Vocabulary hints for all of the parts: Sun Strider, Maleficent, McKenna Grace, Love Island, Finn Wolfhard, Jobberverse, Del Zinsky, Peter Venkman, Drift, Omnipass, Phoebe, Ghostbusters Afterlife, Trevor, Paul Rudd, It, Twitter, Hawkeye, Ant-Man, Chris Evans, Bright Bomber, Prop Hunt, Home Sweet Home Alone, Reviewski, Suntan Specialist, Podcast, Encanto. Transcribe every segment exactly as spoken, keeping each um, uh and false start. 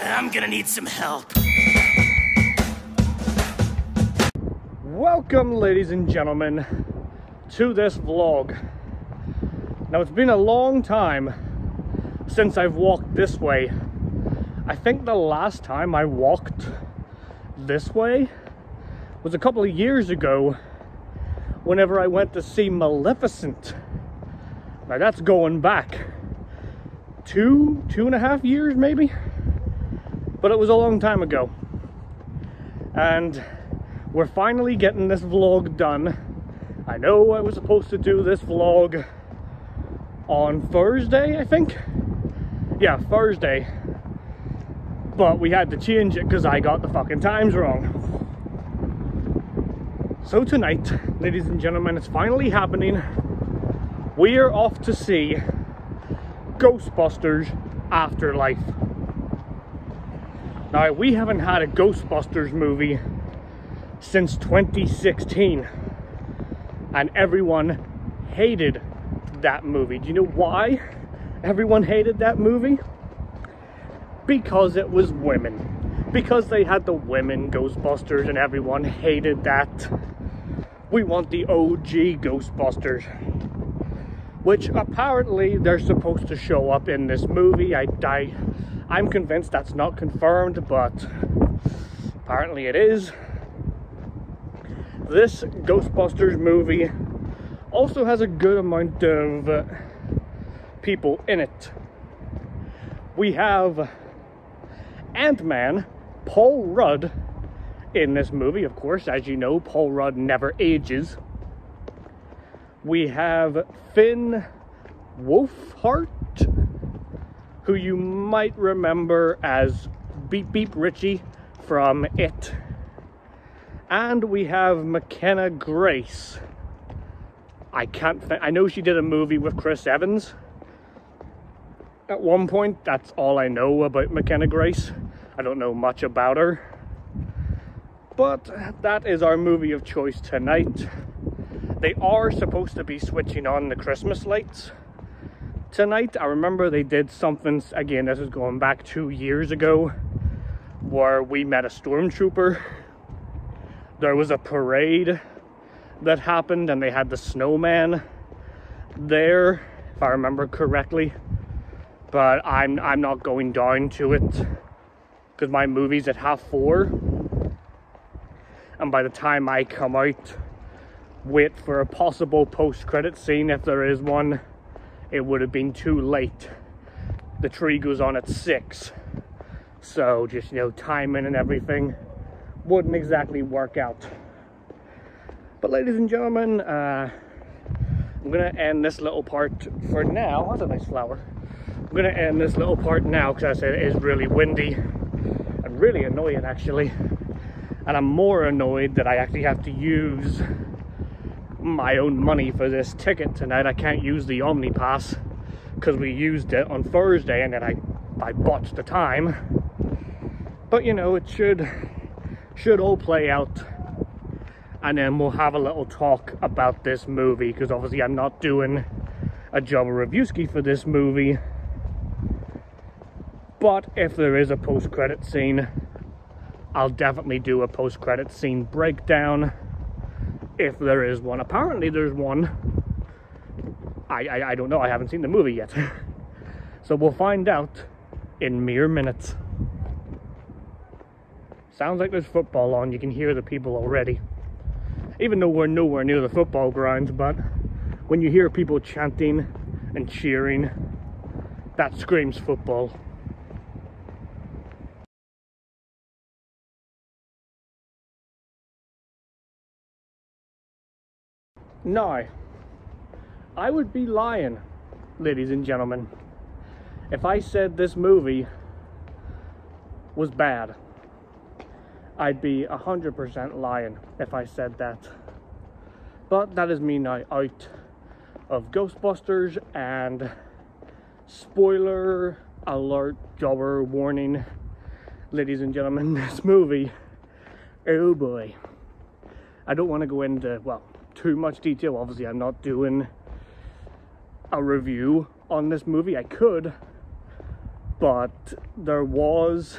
I'm gonna need some help. Welcome, ladies and gentlemen, to this vlog. Now, it's been a long time since I've walked this way. I think the last time I walked this way was a couple of years ago whenever I went to see Maleficent. Now, that's going back two, two and a half years maybe, but it was a long time ago. And we're finally getting this vlog done. I know I was supposed to do this vlog on Thursday, I think. Yeah, Thursday. But we had to change it because I got the fucking times wrong. So tonight, ladies and gentlemen, it's finally happening. We are off to see Ghostbusters Afterlife. Now, we haven't had a Ghostbusters movie since twenty sixteen. And everyone hated that movie. Do you know why everyone hated that movie? Because it was women. Because they had the women Ghostbusters and everyone hated that. We want the O G Ghostbusters. Which apparently they're supposed to show up in this movie. I, I, I'm convinced that's not confirmed, but apparently it is. This Ghostbusters movie also has a good amount of uh, people in it. We have Ant-Man, Paul Rudd, in this movie, of course. As you know, Paul Rudd never ages. We have Finn Wolfhard, who you might remember as Beep Beep Richie from It. And we have McKenna Grace. I can't think, I know she did a movie with Chris Evans at one point. That's all I know about McKenna Grace. I don't know much about her. But that is our movie of choice tonight. They are supposed to be switching on the Christmas lights tonight. I remember they did something, again, this is going back two years ago, where we met a stormtrooper. There was a parade that happened and they had the snowman there, if I remember correctly. But I'm, I'm not going down to it because my movie's at half four. And by the time I come out, wait for a possible post-credit scene, if there is one, it would have been too late. The tree goes on at six. So just, you know, timing and everything wouldn't exactly work out. But ladies and gentlemen, uh, I'm going to end this little part for now. That's a nice flower. I'm going to end this little part now because it is really windy and really annoying, actually. And I'm more annoyed that I actually have to use my own money for this ticket tonight. I can't use the Omnipass because we used it on Thursday and then I, I botched the time. But, you know, it should, should all play out. And then we'll have a little talk about this movie, because obviously I'm not doing a job of Reviewski for this movie. But if there is a post-credit scene, I'll definitely do a post-credit scene breakdown, if there is one. Apparently there's one. I, I, I don't know, I haven't seen the movie yet. So we'll find out in mere minutes. Sounds like there's football on, you can hear the people already. Even though we're nowhere near the football grounds, but when you hear people chanting and cheering, that screams football. Now, I would be lying, ladies and gentlemen, if I said this movie was bad. I'd be one hundred percent lying if I said that. But that is me now out of Ghostbusters, and spoiler alert, jobber warning, ladies and gentlemen, this movie, oh boy. I don't want to go into, well, too much detail. Obviously, I'm not doing a review on this movie. I could, but there was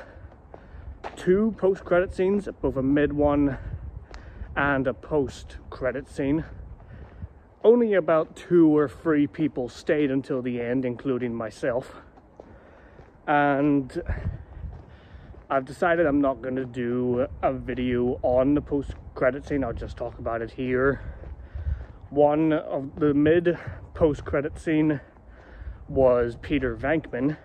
two post-credit scenes, both a mid-one and a post-credit scene. Only about two or three people stayed until the end, including myself. And I've decided I'm not going to do a video on the post-credit scene. I'll just talk about it here. One of the mid-post-credit scene was Peter Venkman.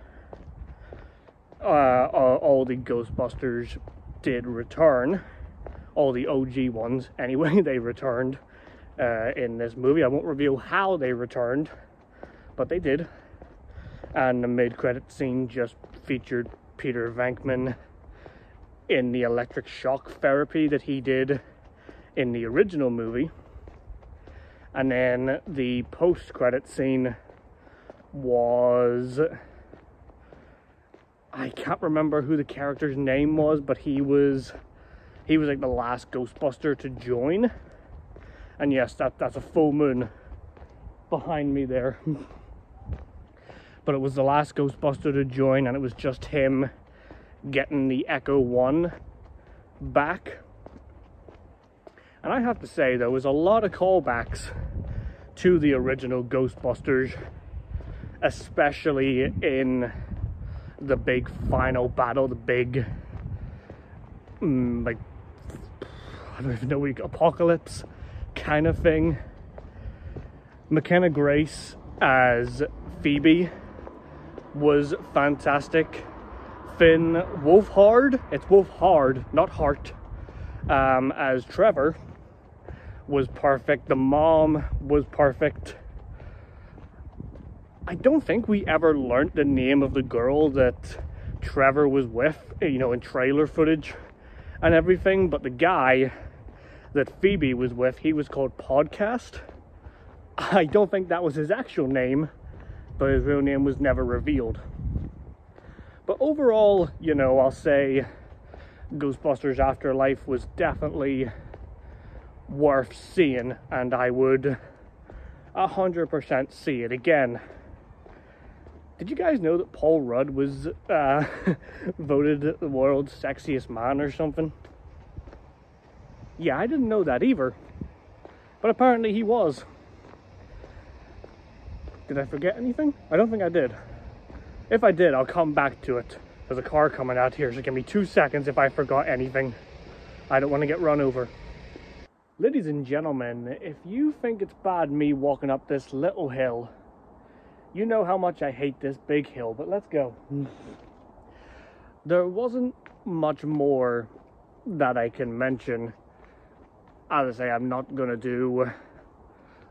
Uh, all the Ghostbusters did return. All the O G ones, anyway, they returned uh, in this movie. I won't reveal how they returned, but they did. And the mid-credit scene just featured Peter Venkman in the electric shock therapy that he did in the original movie. And then the post-credit scene was... I can't remember who the character's name was, but he was he was like the last Ghostbuster to join. And yes, that, that's a full moon behind me there. But it was the last Ghostbuster to join, and it was just him getting the Echo one back. And I have to say, there was a lot of callbacks to the original Ghostbusters, especially in the big final battle, the big, mm, like, I don't even know what you call, apocalypse kind of thing. McKenna Grace as Phoebe was fantastic. Finn Wolfhard, it's Wolfhard, not Hart, um, as Trevor was perfect. The mom was perfect. I don't think we ever learned the name of the girl that Trevor was with, you know, in trailer footage and everything, but the guy that Phoebe was with, he was called Podcast. I don't think that was his actual name, but his real name was never revealed. But overall, you know, I'll say Ghostbusters Afterlife was definitely worth seeing, and I would one hundred percent see it again. Did you guys know that Paul Rudd was uh, voted the world's sexiest man or something? Yeah, I didn't know that either. But apparently he was. Did I forget anything? I don't think I did. If I did, I'll come back to it. There's a car coming out here, so give me two seconds if I forgot anything. I don't want to get run over. Ladies and gentlemen, if you think it's bad me walking up this little hill, you know how much I hate this big hill, but let's go. There wasn't much more that I can mention. As I say, I'm not going to do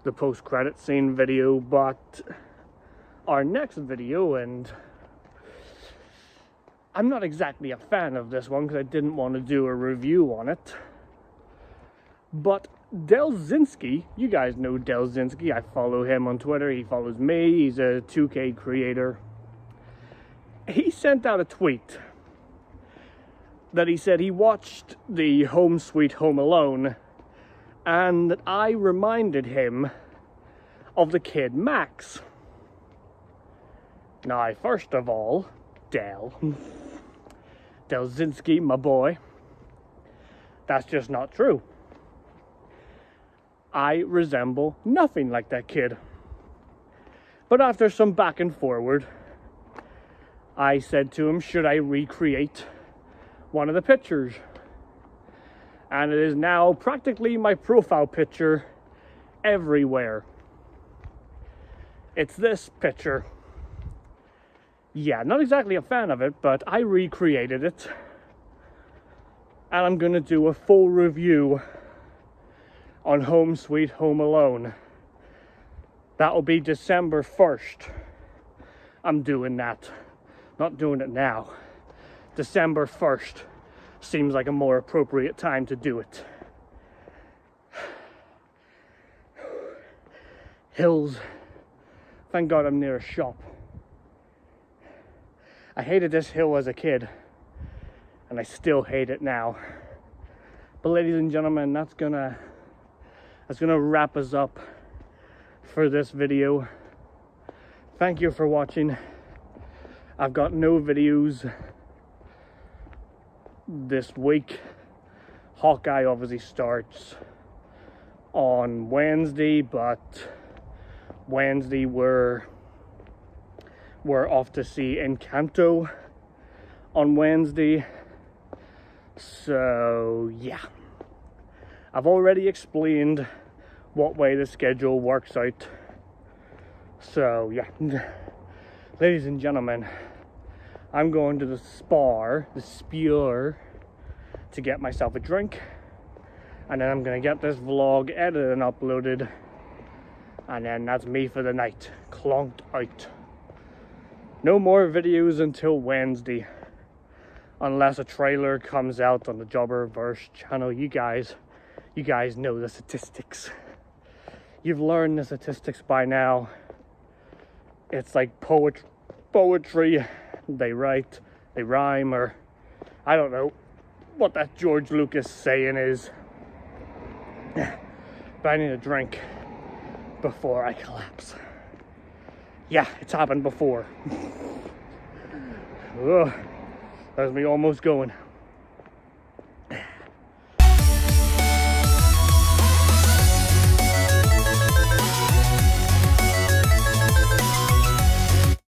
the post-credit scene video, but our next video, and I'm not exactly a fan of this one because I didn't want to do a review on it. But Del Zinsky, you guys know Del Zinsky, I follow him on Twitter, he follows me, he's a two K creator. He sent out a tweet that he said he watched the Home Sweet Home Alone, and that I reminded him of the kid Max. Now, first of all, Del, Del Zinsky, my boy, that's just not true. I resemble nothing like that kid. But after some back and forward, I said to him, should I recreate one of the pictures? And it is now practically my profile picture everywhere. It's this picture. Yeah, not exactly a fan of it, but I recreated it. And I'm going to do a full review on Home Sweet Home Alone. That'll be December first. I'm doing that. Not doing it now. December first seems like a more appropriate time to do it. Hills. Thank God I'm near a shop. I hated this hill as a kid, and I still hate it now. But ladies and gentlemen, that's gonna That's going to wrap us up for this video. Thank you for watching. I've got no videos this week. Hawkeye obviously starts on Wednesday, but Wednesday we're, we're off to see Encanto on Wednesday. So yeah, I've already explained what way the schedule works out. So yeah, ladies and gentlemen, I'm going to the spar, the spear, to get myself a drink, and then I'm gonna get this vlog edited and uploaded, and then that's me for the night, clonked out. No more videos until Wednesday, unless a trailer comes out on the Jobberverse channel. You guys, you guys know the statistics. You've learned the statistics by now. It's like poetry, poetry. They write, they rhyme, or I don't know what that George Lucas saying is. But I need a drink before I collapse. Yeah, it's happened before. Ugh, there's me almost going.